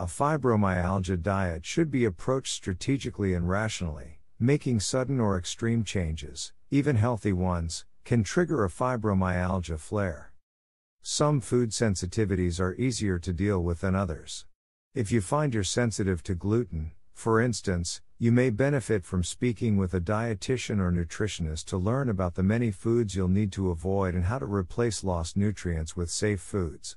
A fibromyalgia diet should be approached strategically and rationally. Making sudden or extreme changes, even healthy ones, can trigger a fibromyalgia flare. Some food sensitivities are easier to deal with than others. If you find you're sensitive to gluten, for instance, you may benefit from speaking with a dietitian or nutritionist to learn about the many foods you'll need to avoid and how to replace lost nutrients with safe foods.